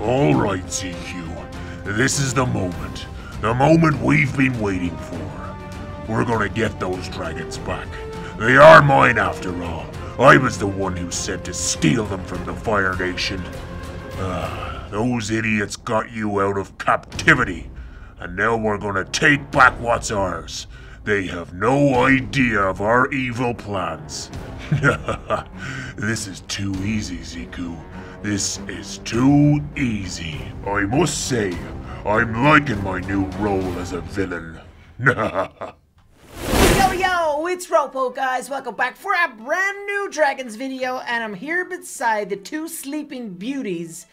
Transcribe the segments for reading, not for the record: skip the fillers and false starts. All right, CQ. This is the moment. The moment we've been waiting for. We're gonna get those dragons back. They are mine after all. I was the one who said to steal them from the Fire Nation. Those idiots got you out of captivity. And now we're gonna take back what's ours. They have no idea of our evil plans. This is too easy, Ziku. This is too easy. I must say, I'm liking my new role as a villain. Yo, it's Ropo, guys. Welcome back for a brand new Dragons video, and I'm here beside the two sleeping beauties.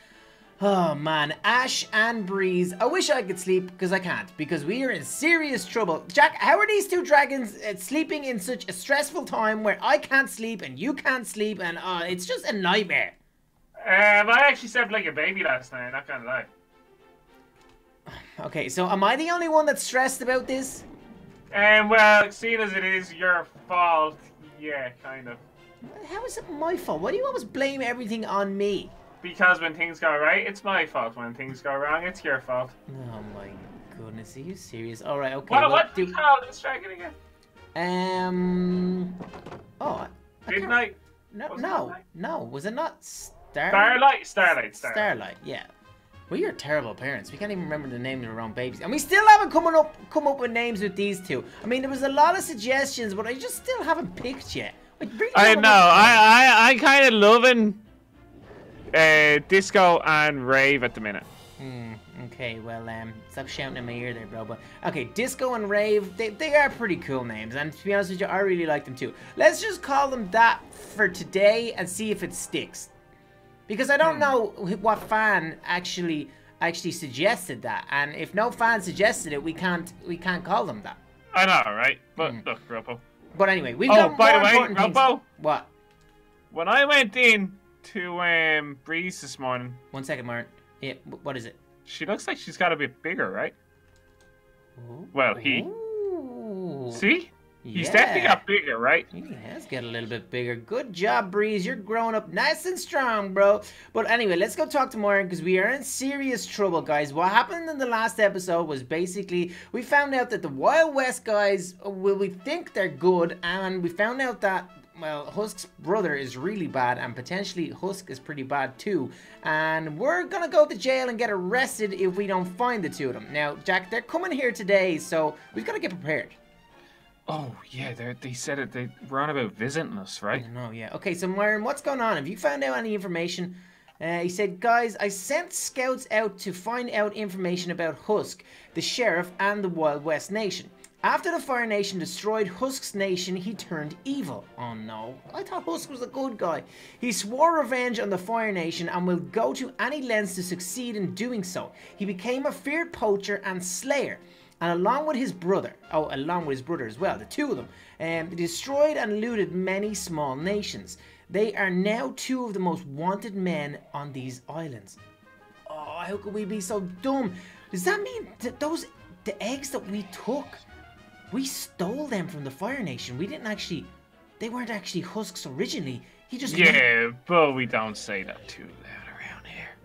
Oh man, Ash and Breeze. I wish I could sleep, because I can't, because we are in serious trouble. Jack, how are these two dragons sleeping in such a stressful time where I can't sleep and you can't sleep, and it's just a nightmare? I actually slept like a baby last night, not gonna lie. Okay, so am I the only one that's stressed about this? Well, seeing as it is your fault, yeah, kind of. How is it my fault? Why do you always blame everything on me? Because when things go right, it's my fault. When things go wrong, it's your fault. Oh my goodness, are you serious? Alright, okay. What do we call this dragon again? Oh, good night. No, was it not Starlight? Starlight, yeah. We are terrible parents. We can't even remember the name of our own babies. And we still haven't come up with names with these two. I mean, there was a lot of suggestions, but I just still haven't picked yet. Like, I know. I kind of loving Disco and Rave at the minute. Okay, well, stop shouting in my ear there, bro. But okay, Disco and Rave, they are pretty cool names. And to be honest with you, I really like them too. Let's just call them that for today and see if it sticks. Because I don't know what fan actually suggested that, and if no fan suggested it, we can't call them that. I know, right? But look, Ropo. But anyway, we've got more important things. Ropo. What? When I went in to Breeze this morning. One second, Myron. Yeah, what is it? She looks like she's got a bit bigger, right? Ooh. Well, he. Ooh. See? He's definitely got bigger, right? He has got a little bit bigger. Good job, Breeze. You're growing up nice and strong, bro. But anyway, let's go talk to Myron because we are in serious trouble, guys. What happened in the last episode was basically we found out that the Wild West guys, well, we think they're good, and we found out that, well, Husk's brother is really bad, and potentially Husk is pretty bad too. And we're gonna go to jail and get arrested if we don't find the two of them. Now, Jack, they're coming here today, so we've got to get prepared. Oh, yeah, they said it. They were on about visiting us, right? No, yeah. Okay, so Myron, what's going on? Have you found out any information? He said, guys, I sent scouts out to find out information about Husk, the Sheriff, and the Wild West Nation. After the Fire Nation destroyed Husk's nation, he turned evil. Oh no, I thought Husk was a good guy. He swore revenge on the Fire Nation and will go to any lengths to succeed in doing so. He became a feared poacher and slayer. And along with his brother, as well, the two of them, they destroyed and looted many small nations. They are now two of the most wanted men on these islands. Oh, how could we be so dumb? Does that mean that the eggs that we took, we stole them from the Fire Nation? We didn't actually, they weren't actually Husk's originally. He just... Yeah, but we don't say that too loud around here.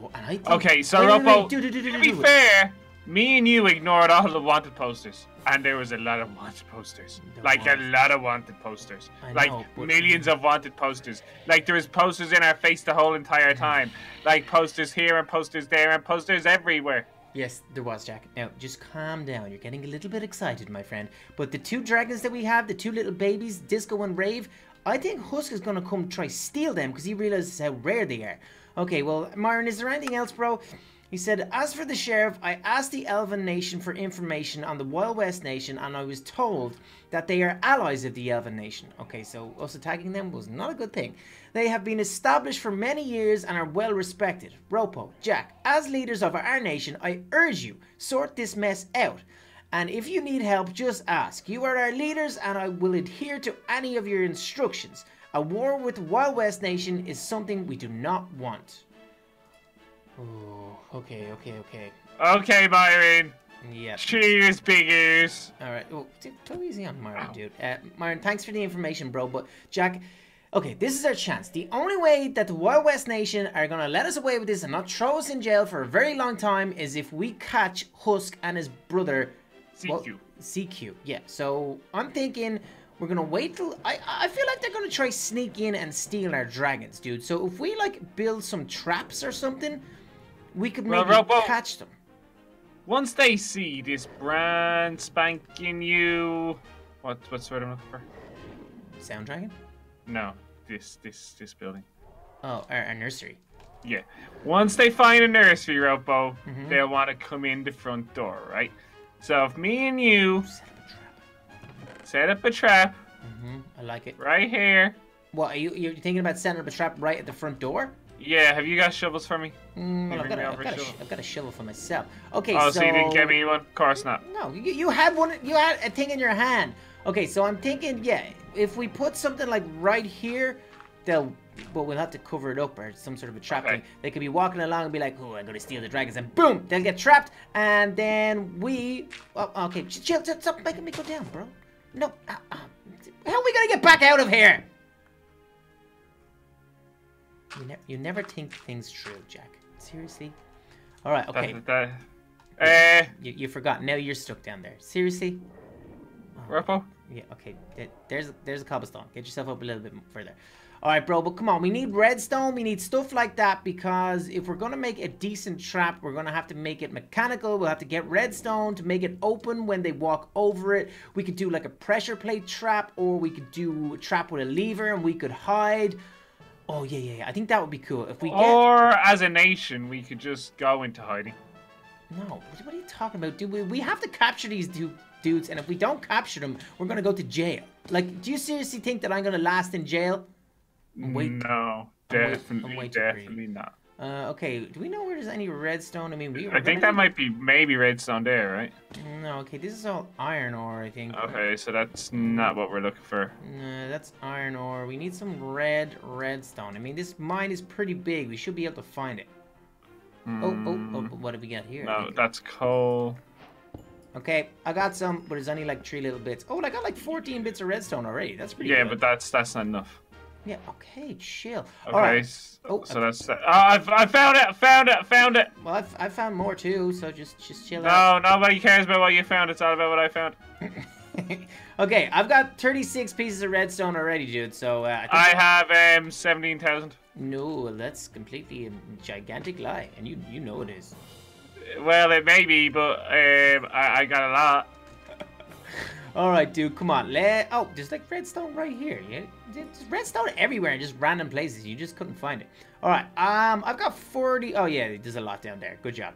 Oh, and I think... Okay, so Ropo, to be fair... Me and you ignored all the wanted posters, and there was a lot of wanted posters. Millions of wanted posters. Like, there was posters in our face the whole entire time. Like, posters here and posters there and posters everywhere. Yes, there was, Jack. Now, just calm down. You're getting a little bit excited, my friend. But the two dragons that we have, the two little babies, Disco and Rave, I think Husk is going to come try steal them because he realizes how rare they are. Okay, well, Myron, is there anything else, bro? He said, as for the Sheriff, I asked the Elven Nation for information on the Wild West Nation, and I was told that they are allies of the Elven Nation. Okay, so us attacking them was not a good thing. They have been established for many years and are well respected. Ropo, Jack, as leaders of our nation, I urge you, sort this mess out. And if you need help, just ask. You are our leaders, and I will adhere to any of your instructions. A war with the Wild West Nation is something we do not want. Ooh, okay, Myron. Yeah. Cheers, big ears. All right. Well, too easy on Myron, dude. Myron, thanks for the information, bro. But Jack, Okay, this is our chance. The only way that the Wild West Nation are gonna let us away with this and not throw us in jail for a very long time is if we catch Husk and his brother... CQ. Well, CQ, yeah. So, I'm thinking we're gonna wait till... I feel like they're gonna try sneak in and steal our dragons, dude. So, if we, like, build some traps or something, we could maybe catch them. Once they see this brand spanking you... What's what I'm looking for? Sound dragon? No. This building. Oh, our nursery. Yeah. Once they find a nursery, Ropo, they'll want to come in the front door, right? So if me and you set up a trap, I like it. Right here. What are you thinking about setting up a trap right at the front door? Yeah. Have you got shovels for me? Well, I've got a shovel for myself. Okay. Oh, so you didn't get me one? Of course not. No, you had one. You had a thing in your hand. Okay, so I'm thinking, yeah, if we put something like right here, they'll, well, we'll have to cover it up or some sort of a trap thing. They could be walking along and be like, oh, I'm gonna steal the dragons, and boom, they'll get trapped, and then we, oh, okay, chill, stop making me go down, bro. No, how are we gonna get back out of here? You never think things through, Jack. Seriously? All right, okay. You forgot, now you're stuck down there. Seriously? Oh. Ropo? Yeah, okay. There's a cobblestone. Get yourself up a little bit further. All right, bro, but come on. We need redstone. We need stuff like that because if we're going to make a decent trap, we're going to have to make it mechanical. We'll have to get redstone to make it open when they walk over it. We could do like a pressure plate trap, or we could do a trap with a lever and we could hide. Oh, yeah. I think that would be cool. If we get... Or as a nation, we could just go into hiding. No, what are you talking about? Dude, we have to capture these dudes, and if we don't capture them, we're gonna go to jail. Like, do you seriously think that I'm gonna last in jail? No, definitely not. Okay, do we know where there's any redstone? I mean, I think that might be maybe redstone there, right? No, okay, this is all iron ore, I think. Okay, so that's not what we're looking for. No, that's iron ore. We need some redstone. I mean, this mine is pretty big. We should be able to find it. Oh, what have we got here? No, that's coal. Okay, I got some, but there's only like 3 little bits. Oh, and I got like 14 bits of redstone already. That's pretty good. Yeah, but that's not enough. Yeah, okay, chill. Okay, all right. So that's... I found it! Well, I found more too, so just chill out. No, nobody cares about what you found. It's all about what I found. Okay, I've got 36 pieces of redstone already, dude, so... I have 17,000. No, that's completely a gigantic lie, and you know it is. Well, it may be, but I got a lot. All right, dude, come on. Oh, there's like redstone right here. Yeah, there's redstone everywhere in just random places. You just couldn't find it. All right, I've got 40. Oh yeah, there's a lot down there. Good job.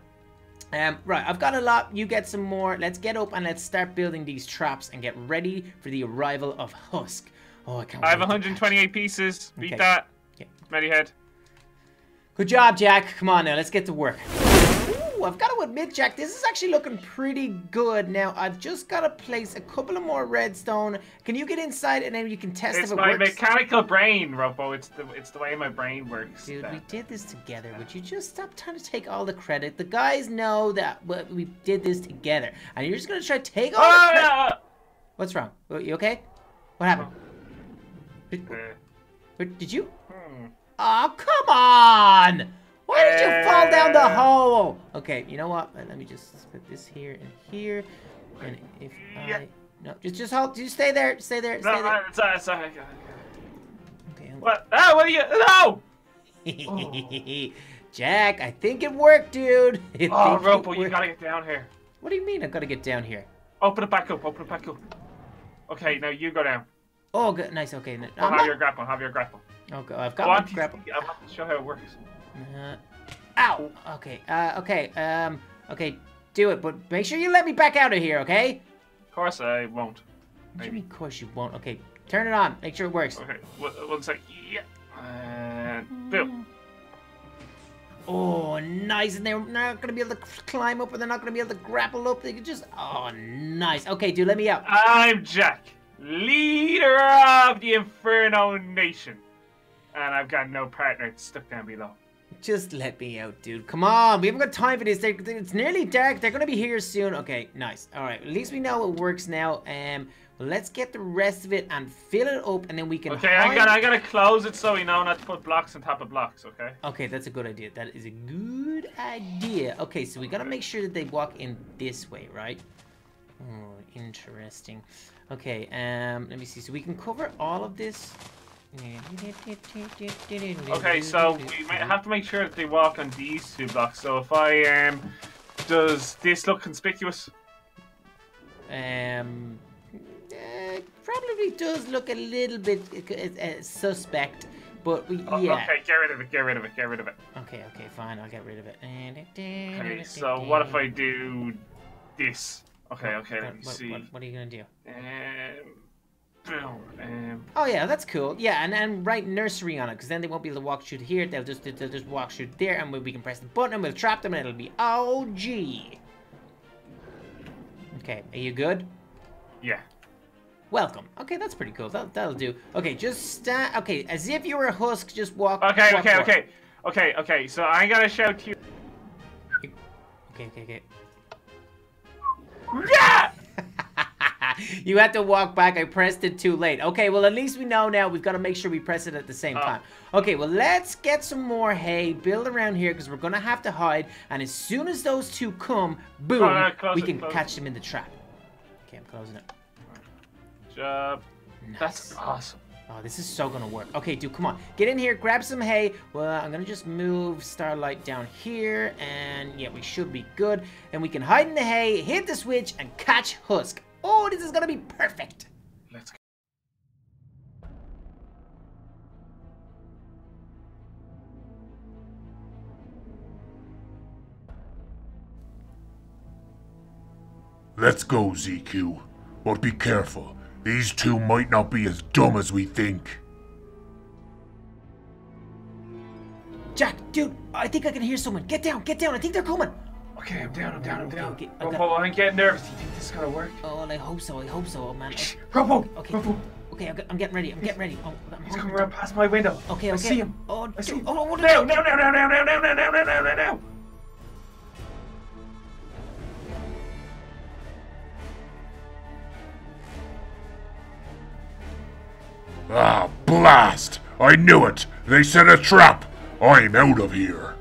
Right, I've got a lot. You get some more. Let's get up and let's start building these traps and get ready for the arrival of Husk. Oh, I can't. I have 128 pieces. Beat that. Ready, head. Good job, Jack. Come on now, let's get to work. Ooh, I've got to admit, Jack, this is actually looking pretty good. Now, I've just got to place a couple of more redstone. Can you get inside and then you can test if it works? It's my mechanical brain, Ropo. It's the way my brain works. Dude, we did this together. Would you just stop trying to take all the credit? The guys know that we did this together. And you're just going to try to take all the credit. No. What's wrong? You okay? What happened? Did you? Oh, come on! Why did you fall down the hole? Okay, you know what? Let me just put this here and here. And if I... No, just hold. Just stay there. Stay there. No, sorry. Okay. What? Oh, what are you... No! Oh. Jack, I think it worked, dude. Oh, Ropo, you gotta get down here. What do you mean I've gotta get down here? Open it back up. Okay, now you go down. Oh, good. Nice, okay. No, have your grapple. Okay, I've got my grapple. I'll have to show how it works. Ow! Okay, okay, do it, but make sure you let me back out of here, okay? Of course I won't. What do you mean, of course you won't? Okay, turn it on, make sure it works. Okay, one sec. Yeah. And boom. Oh, nice, and they're not gonna be able to climb up, or they're not gonna be able to grapple up, they can just... Oh, nice. Okay, dude, let me out. I'm Jack, leader of the Inferno Nation. And I've got no partner stuck down below. Just let me out, dude. Come on, we haven't got time for this. It's nearly dark. They're gonna be here soon. Okay, nice. All right, at least we know it works now. Let's get the rest of it and fill it up, and then we can. Okay, hide. I gotta close it so we know not to put blocks on top of blocks. Okay. Okay, that's a good idea. That is a good idea. Okay, so we gotta make sure that they walk in this way, right? Oh, interesting. Okay, let me see. So we can cover all of this. Okay, so we might have to make sure that they walk on these two blocks. So if I does this look conspicuous? Probably does look a little bit suspect, but we yeah. Okay, get rid of it. Okay, fine, I'll get rid of it. Okay, so what if I do this? Okay, let me see. What are you gonna do? Oh yeah, that's cool. Yeah, and write nursery on it, because then they won't be able to walk through here. They'll just walk through there, and we can press the button, and we'll trap them, and it'll be OG. Okay, are you good? Yeah. Welcome. Okay, that's pretty cool. That'll do. Okay, just stand. Okay, as if you were a husk, just walk. Okay. So I gotta shout to you. Okay. Yeah. You had to walk back. I pressed it too late. Okay, well, at least we know now. We've got to make sure we press it at the same time. Okay, well, let's get some more hay, build around here, because we're going to have to hide. And as soon as those two come, boom, we can catch them in the trap. Okay, I'm closing it. Good job. Nice. That's awesome. Oh, this is so going to work. Okay, dude, come on. Get in here, grab some hay. Well, I'm going to just move Starlight down here, and yeah, we should be good. And we can hide in the hay, hit the switch, and catch Husk. Oh, this is gonna be perfect. Let's go. Let's go, CQ. But be careful. These two might not be as dumb as we think. Jack, dude, I think I can hear someone. Get down. I think they're coming. Okay, I'm down. Okay, Ropo, I'm getting nervous. Do you think this is gonna work? Oh, well, I hope so, oh, man. Ropo! Okay. Okay, I'm getting ready. Oh, he's coming around past my window. Okay. I see him. Oh, I see him. Oh, no. Ah, blast! I knew it! They set a trap! I'm out of here.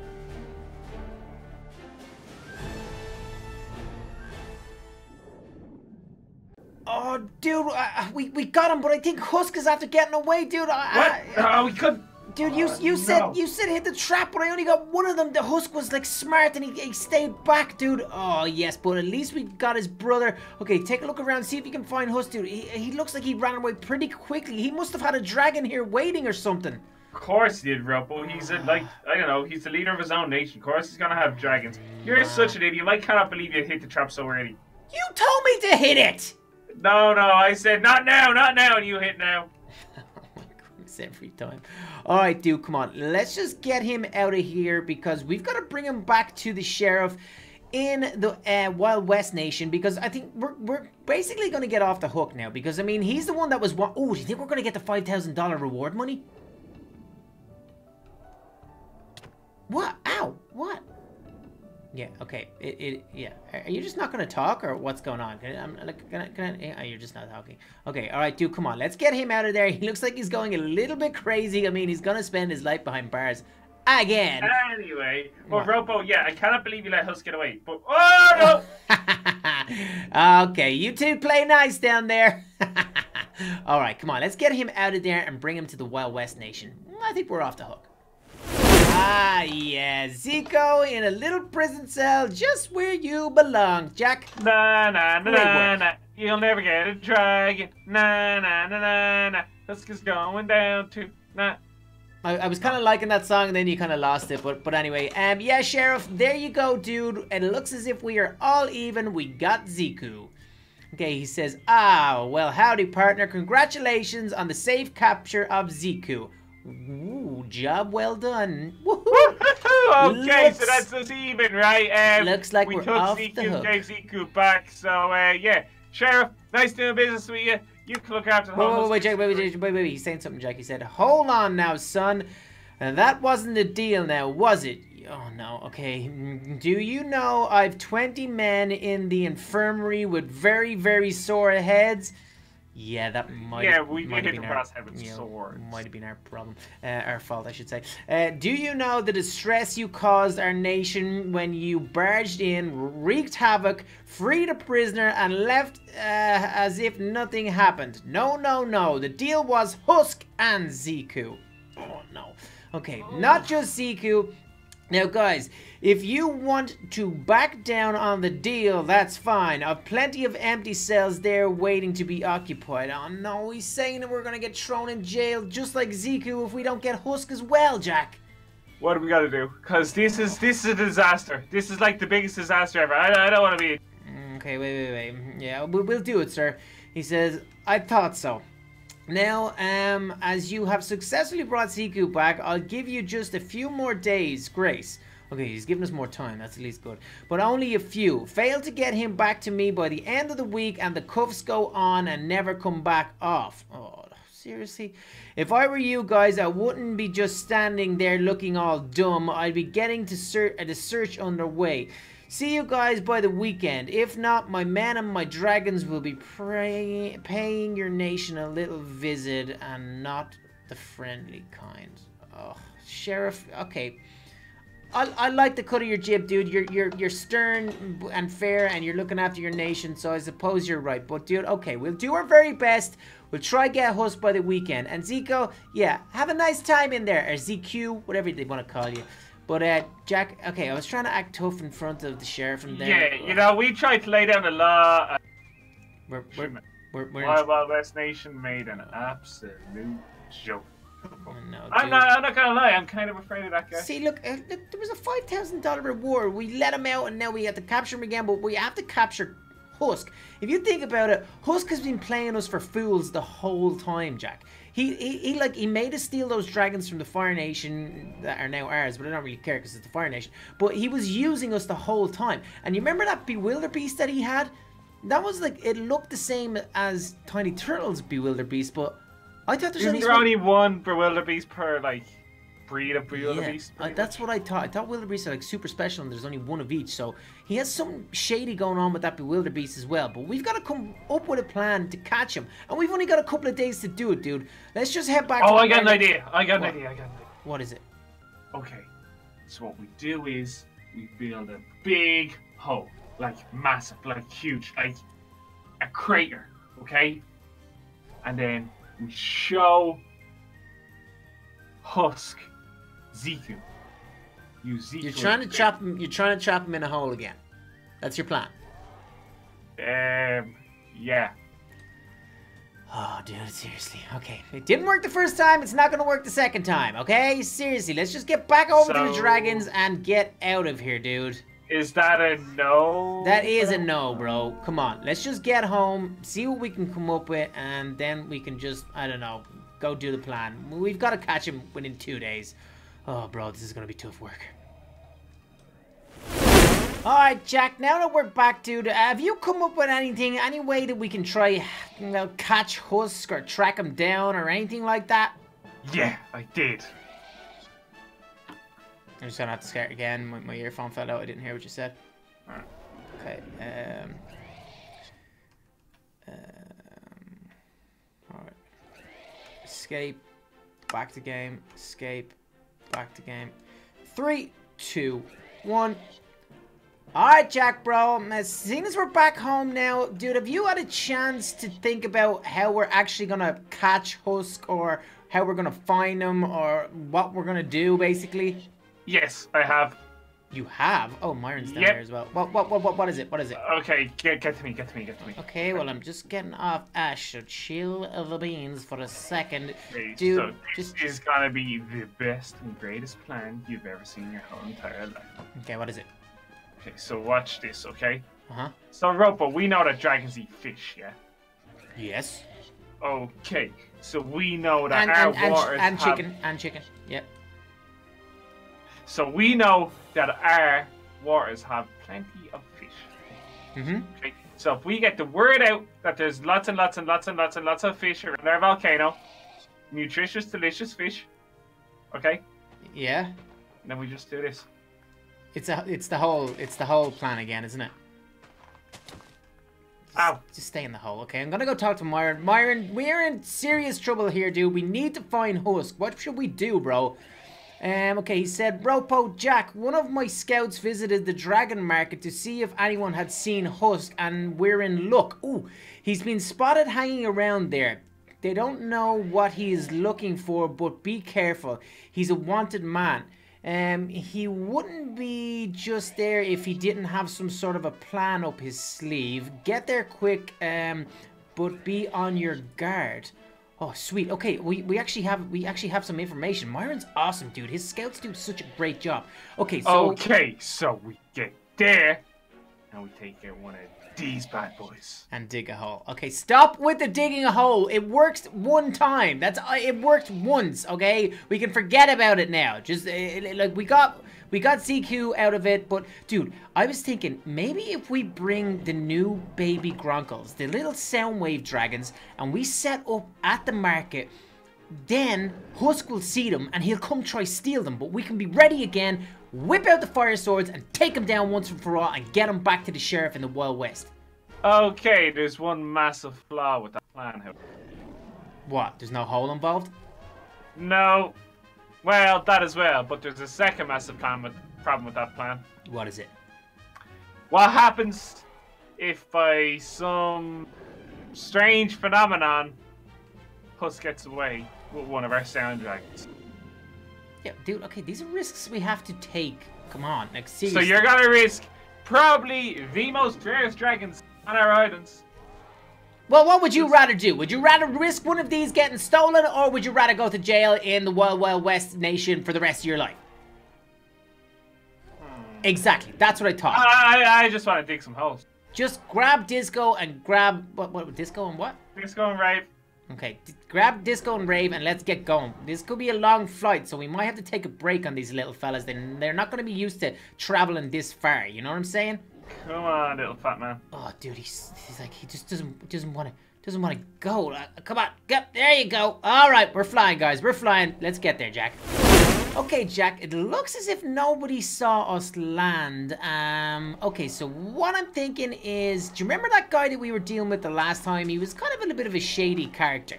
Oh, dude, we got him, but I think Husk is after getting away, dude. What? We could. Dude, you said hit the trap, but I only got one of them. The Husk was like smart, and he stayed back, dude. Oh yes, but at least we got his brother. Okay, take a look around, see if you can find Husk, dude. He looks like he ran away pretty quickly. He must have had a dragon here waiting or something. Of course he did, Ropo. He's I don't know, he's the leader of his own nation. Of course he's gonna have dragons. You're such an idiot. I cannot believe you hit the trap so early. You told me to hit it. No, I said not now, and you hit now. Oh my goodness, every time. All right, dude, come on. Let's just get him out of here, because we've got to bring him back to the sheriff in the Wild West Nation, because I think we're basically going to get off the hook now, because, I mean, he's the one that was... Oh, do you think we're going to get the $5,000 reward money? What? Ow, what? Yeah. Okay. Yeah. Are you just not gonna talk, or what's going on? You're just not talking. Okay. All right, dude. Come on. Let's get him out of there. He looks like he's going a little bit crazy. I mean, he's gonna spend his life behind bars again. Anyway, well, Ropo. Yeah, I cannot believe you let Husk get away. But oh no. Okay. You two play nice down there. All right. Come on. Let's get him out of there and bring him to the Wild West Nation. I think we're off the hook. Ah, yeah, Ziku in a little prison cell, just where you belong, Jack. Na na na na na, you'll never get a dragon. Na na na na na, Husk is going down to na. I was kind of liking that song, and then you kind of lost it, but anyway, yeah, Sheriff, there you go, dude. It looks as if we are all even. We got Ziku. Okay, he says, ah, well, howdy, partner. Congratulations on the safe capture of Ziku. Ooh, job well done. Woohoo! Okay, so that's us even, right? Looks like we're off the hook. We took Ziku back, so yeah. Sheriff, nice doing business with you. You can look after the homeless. Wait, Jack, wait. He's saying something, Jack. He said, hold on now, son. Now, that wasn't the deal now, was it? Oh no, okay. Do you know I've 20 men in the infirmary with very, very sore heads? Yeah, that might have been our... Yeah, we hit across heaven with swords. Might have been our problem. Our fault, I should say. Do you know the distress you caused our nation when you barged in, wreaked havoc, freed a prisoner, and left as if nothing happened? No, no, no. The deal was Husk and Ziku. Oh, no. Okay, not just Ziku. Now, guys, if you want to back down on the deal, that's fine. I've plenty of empty cells there waiting to be occupied. Oh, no, he's saying that we're going to get thrown in jail just like Ziku if we don't get Husk as well, Jack. What do we got to do? Because this is a disaster. This is like the biggest disaster ever. I don't want to be... Okay, wait. Yeah, we'll do it, sir. He says, I thought so. Now, as you have successfully brought Ziku back, I'll give you just a few more days' grace. Okay, he's giving us more time, that's at least good. But only a few. Fail to get him back to me by the end of the week and the cuffs go on and never come back off. Oh, seriously? If I were you guys, I wouldn't be just standing there looking all dumb. I'd be getting to the search underway. See you guys by the weekend. If not, my men and my dragons will be paying your nation a little visit and not the friendly kind. Oh, Sheriff. Okay, I like the cut of your jib, dude. You're stern and fair, and you're looking after your nation. So I suppose you're right. But dude, okay, we'll do our very best. We'll try get Husk by the weekend. And Zico, yeah, have a nice time in there, or ZQ, whatever they want to call you. But, Jack, okay, I was trying to act tough in front of the sheriff and there. Yeah, you know, we tried to lay down the law. Wild West Nation made an absolute joke. Oh, no, I'm not gonna lie, I'm kind of afraid of that guy. See, look there was a $5,000 reward. We let him out and now we have to capture him again, but we have to capture Husk. If you think about it, Husk has been playing us for fools the whole time, Jack. He made us steal those dragons from the Fire Nation that are now ours, but I don't really care because it's the Fire Nation. But he was using us the whole time. And you remember that Bewilderbeast that he had? That was like, it looked the same as Tiny Turtle's Bewilderbeast, but I thought there's only one Bewilderbeast per, like, breed of Bewilderbeast. Yeah, that's what I thought. I thought Bewilderbeast are, like, super special and there's only one of each. So he has something shady going on with that Bewilderbeast as well. But we've got to come up with a plan to catch him. And we've only got a couple of days to do it, dude. Let's just head back. Oh, I got an idea. I got an idea. What is it? Okay. So what we do is we build a big hole. Like, massive. Like, huge. Like, a crater. Okay? And then we show Husk Ziku. You're trying to chop him in a hole again. That's your plan. Yeah. Oh, dude, seriously. Okay, it didn't work the first time. It's not gonna work the second time. Okay, seriously. Let's just get back over to the dragons and get out of here, dude. Is that a no? That is a no, bro. Come on. Let's just get home, see what we can come up with, and then we can just, I don't know, go do the plan. We've got to catch him within 2 days. Oh, bro, this is going to be tough work. Alright, Jack, now that we're back, dude, have you come up with anything, any way that we can try, you know, catch Husk or track him down or anything like that? Yeah, I did. I'm just going to have to start again. My earphone fell out. I didn't hear what you said. Alright. Okay, alright. Escape. Back to game. Escape. Back to game. 3, 2, 1. Alright, Jack, bro. As soon as we're back home now, dude, have you had a chance to think about how we're actually gonna catch Husk or how we're gonna find him or what we're gonna do, basically? Yes, I have. You have? Oh, Myron's down there as well. What is it? What is it? Okay, get to me. Okay, well, I'm just getting off Ash, so chill the beans for a second. Okay, dude, so this is gonna be the best and greatest plan you've ever seen in your whole entire life. Okay, what is it? Okay, so watch this, okay? Uh-huh. So, Ropo, we know that dragons eat fish, yeah? Yes. Okay, so we know that our waters have chicken. Yep. So we know that our waters have plenty of fish. Mm-hmm. Okay. So if we get the word out that there's lots and lots of fish around our volcano, nutritious, delicious fish, okay, Yeah. And then we just do this. It's the whole plan again, isn't it? Ow. Just stay in the hole, okay? I'm gonna go talk to Myron. Myron, we're in serious trouble here, dude. We need to find Husk. What should we do, bro? Okay, he said, Ropo, Jack, one of my scouts visited the dragon market to see if anyone had seen Husk, and we're in luck. Ooh, he's been spotted hanging around there. They don't know what he is looking for, but be careful. He's a wanted man. He wouldn't be just there if he didn't have some sort of a plan up his sleeve. Get there quick, but be on your guard. Oh, sweet. Okay, we actually have some information. Myron's awesome, dude. His scouts do such a great job. Okay, so... Okay, so we get there, and we take care of one of these bad boys. And dig a hole. Okay, stop with the digging a hole. It works one time. It worked once, okay? We can forget about it now. Just, like, we got CQ out of it, but, dude, I was thinking, maybe if we bring the new baby Gronkles, the little Soundwave Dragons, and we set up at the market, then Husk will see them, and he'll come try steal them, but we can be ready again, whip out the fire swords, and take them down once and for all, and get them back to the Sheriff in the Wild West. Okay, there's one massive flaw with that plan here. What, there's no hole involved? No. Well, that as well, but there's a second massive problem with that plan. What is it? What happens if by some strange phenomenon, Husk gets away with one of our Sound Dragons? Yeah, dude, okay, these are risks we have to take. Come on, like, seriously. So you're gonna risk probably the most rarest dragons on our islands. Well, what would you rather do? Would you rather risk one of these getting stolen, or would you rather go to jail in the Wild Wild West Nation for the rest of your life? Exactly, that's what I thought. I just want to dig some holes. Just grab Disco and grab... What Disco and what? Disco and Rave. Okay, grab Disco and Rave and let's get going. This could be a long flight, so we might have to take a break on these little fellas. They're not going to be used to traveling this far, you know what I'm saying? Come on, little fat man. Oh, dude, he's like, he just doesn't want to go. Come on, get there you go. All right, we're flying, guys. We're flying. Let's get there, Jack. Okay, Jack, it looks as if nobody saw us land. Okay, so what I'm thinking is, do you remember that guy that we were dealing with the last time? He was kind of a little bit of a shady character.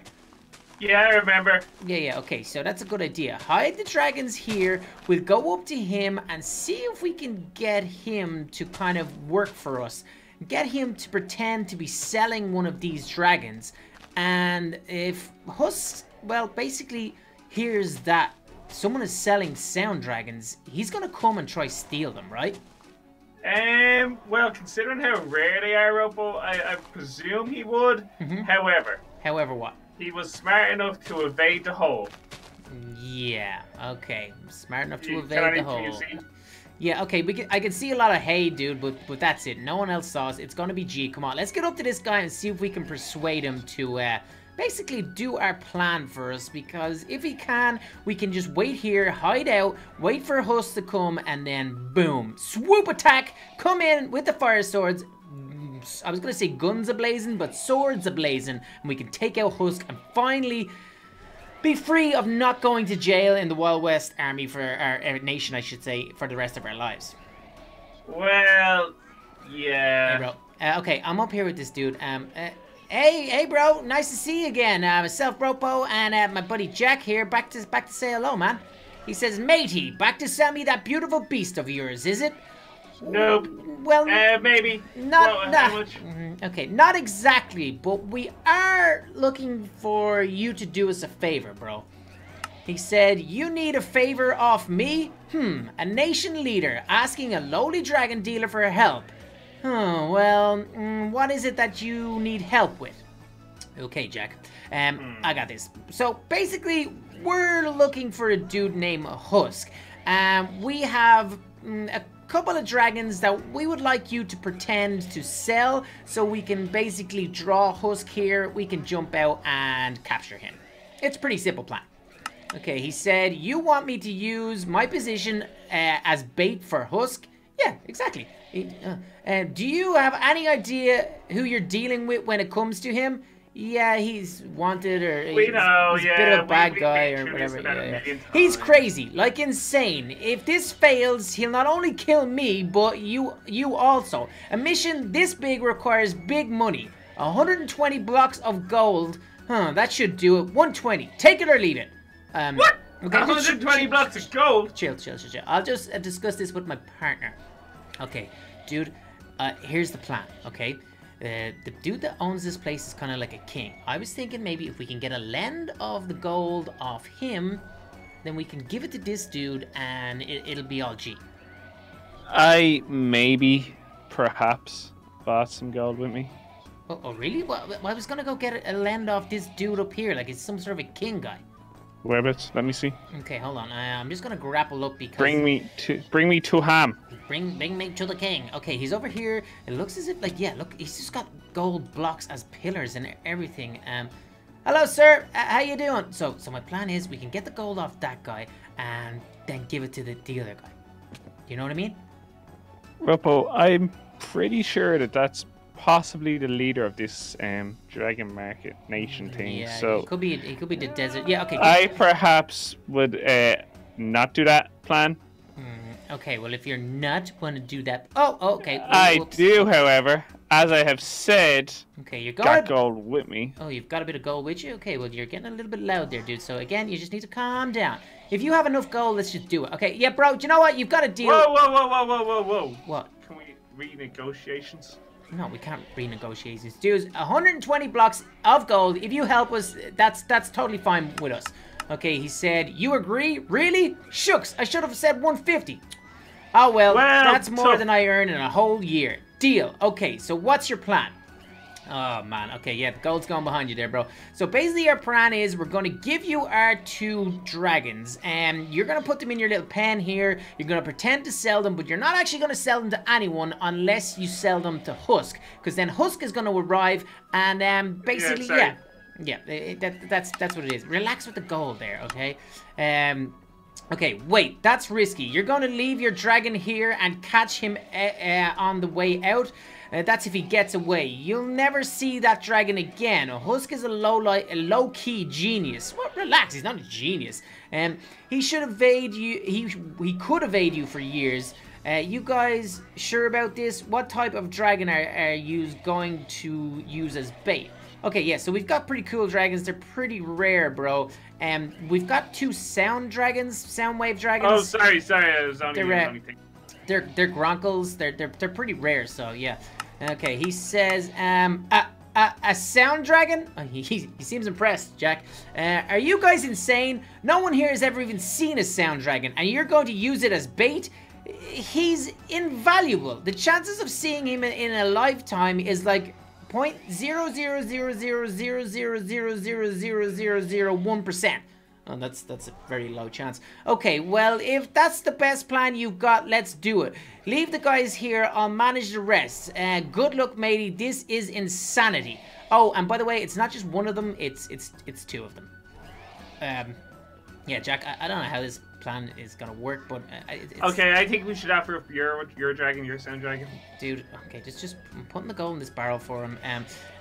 Yeah, I remember. Yeah, okay, so that's a good idea. Hide the dragons here. We'll go up to him and see if we can get him to kind of work for us. Get him to pretend to be selling one of these dragons. And if Husk, well, basically, here's that. Someone is selling sound dragons. He's going to come and try steal them, right? Well, considering how rare they are, Ropo, I presume he would. Mm-hmm. However what? He was smart enough to evade the hole. Yeah. Okay. Smart enough to evade the hole. Yeah. Okay. I can see a lot of hay, dude, but that's it. No one else saw us. It's gonna be G. Come on. Let's get up to this guy and see if we can persuade him to basically do our plan for us. Because if he can, we can just wait here, hide out, wait for Husk to come, and then boom, swoop attack. Come in with the fire swords. I was going to say guns a-blazing, but swords a-blazing. And we can take out Husk and finally be free of not going to jail in the Wild West Army for our nation, I should say, for the rest of our lives. Well, yeah. Hey, bro. Okay, I'm up here with this dude. Hey, bro. Nice to see you again. Myself, Ropo, and my buddy Jack here. Back to say hello, man. He says, matey, back to sell me that beautiful beast of yours, is it? Nope. Well, maybe. Okay, not exactly, but we are looking for you to do us a favor, bro. He said, you need a favor off me? A nation leader asking a lowly dragon dealer for help. Oh, well, what is it that you need help with? Okay, Jack. I got this. So, basically, we're looking for a dude named Husk. We have a couple of dragons that we would like you to pretend to sell, so we can basically draw Husk here, we can jump out and capture him. It's a pretty simple plan. Okay, he said, you want me to use my position as bait for Husk? Yeah, exactly. Do you have any idea who you're dealing with when it comes to him? Yeah, he's wanted, or he's a bit of a bad guy or whatever. Yeah. He's crazy, like insane. If this fails, he'll not only kill me, but you also. A mission this big requires big money. 120 blocks of gold. Huh, that should do it. 120. Take it or leave it. What? Okay, 120 blocks of gold? Chill. I'll just discuss this with my partner. Okay, dude, here's the plan, okay? The dude that owns this place is kind of like a king. I was thinking maybe if we can get a lend of the gold off him, then we can give it to this dude and it'll be all G. I maybe, perhaps, bought some gold with me. Oh really? Well, I was going to go get a lend off this dude up here, like it's some sort of a king guy. Whereabouts? Let me see. Okay, hold on. I'm just gonna grapple up because bring me to Ham. Bring me to the king. Okay, he's over here. It looks as if, like, yeah, look, he's just got gold blocks as pillars and everything. Hello, sir. How you doing? So my plan is we can get the gold off that guy and then give it to the other guy. You know what I mean? Ropo, I'm pretty sure that's possibly the leader of this Dragon Market Nation thing. Yeah, so it could be the desert. Yeah, okay. I perhaps would not do that plan. Okay, well, if you're not going to do that, okay. Oops. I do, however, as I have said. Okay, you got gold with me. Oh, you've got a bit of gold with you. Okay, well, you're getting a little bit loud there, dude. So again, you just need to calm down. If you have enough gold, let's just do it. Okay, yeah, bro. Do you know what? You've got a deal. Whoa. What? Can we renegotiations? No, we can't renegotiate this. Dude, 120 blocks of gold. If you help us, that's totally fine with us. Okay, he said, you agree? Really? Shucks, I should have said 150. Oh, well that's more than I earned in a whole year. Deal. Okay, so what's your plan? Oh, man. Okay, yeah, the gold's going behind you there, bro. So basically our plan is we're going to give you our two dragons, and you're going to put them in your little pen here. You're going to pretend to sell them, but you're not actually going to sell them to anyone unless you sell them to Husk, because then Husk is going to arrive, and basically, yeah, that's what it is. Relax with the gold there, okay? Okay, wait, that's risky. You're going to leave your dragon here and catch him on the way out. That's if he gets away. You'll never see that dragon again. Husk is a low-key genius. Well, relax, he's not a genius. He should evade you. He could evade you for years. You guys sure about this? What type of dragon are you going to use as bait? Okay, yeah, so we've got pretty cool dragons. They're pretty rare, bro. And we've got two Soundwave Dragons. Oh, sorry. I was only doing anything. They're Gronkles. They're pretty rare, so yeah. Okay, he says, a sound dragon? Oh, he seems impressed, Jack. Are you guys insane? No one here has ever even seen a sound dragon, and you're going to use it as bait? He's invaluable. The chances of seeing him in a lifetime is like 0.0000000000001%. Oh, that's a very low chance. Okay, well, if that's the best plan you've got, let's do it. Leave the guys here. I'll manage the rest. Good luck, matey. This is insanity. Oh, and by the way, it's not just one of them. It's two of them. Yeah, Jack. I don't know how this plan is gonna work, but okay. I think we should offer up your dragon, your sound dragon. Dude, okay, just I'm putting the gold in this barrel for him.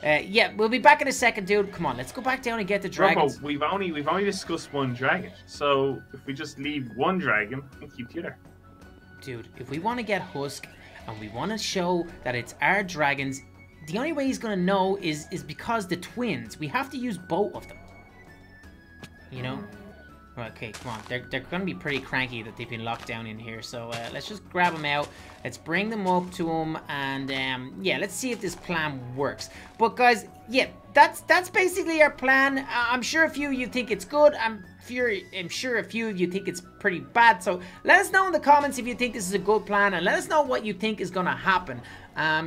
Yeah, we'll be back in a second, dude. Come on, let's go back down and get the dragons. Ropo, we've only discussed one dragon, so if we just leave one dragon, we'll keep the other. Dude, if we want to get Husk and we want to show that it's our dragons, the only way he's gonna know is because the twins. We have to use both of them. You know. Okay, come on. They're going to be pretty cranky that they've been locked down in here. So let's just grab them out. Let's bring them up to them. And yeah, let's see if this plan works. But guys, yeah, that's basically our plan. I'm sure a few of you think it's good. I'm sure a few of you think it's pretty bad. So let us know in the comments if you think this is a good plan. And let us know what you think is going to happen.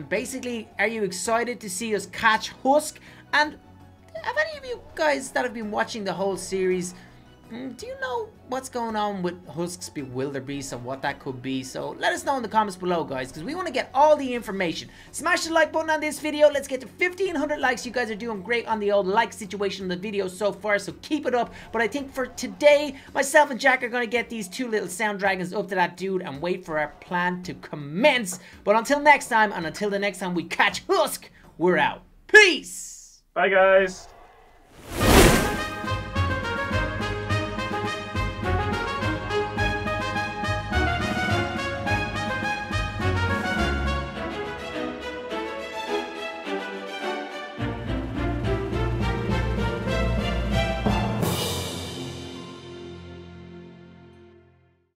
Basically, are you excited to see us catch Husk? And have any of you guys that have been watching the whole series, do you know what's going on with Husk's Bewilderbeast and what that could be? So let us know in the comments below, guys, because we want to get all the information. Smash the like button on this video. Let's get to 1,500 likes. You guys are doing great on the old like situation in the video so far, so keep it up. But I think for today, myself and Jack are going to get these two little sound dragons up to that dude and wait for our plan to commence. But until next time, and until the next time we catch Husk, we're out. Peace! Bye, guys.